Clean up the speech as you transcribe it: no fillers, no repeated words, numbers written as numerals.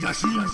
Yashin.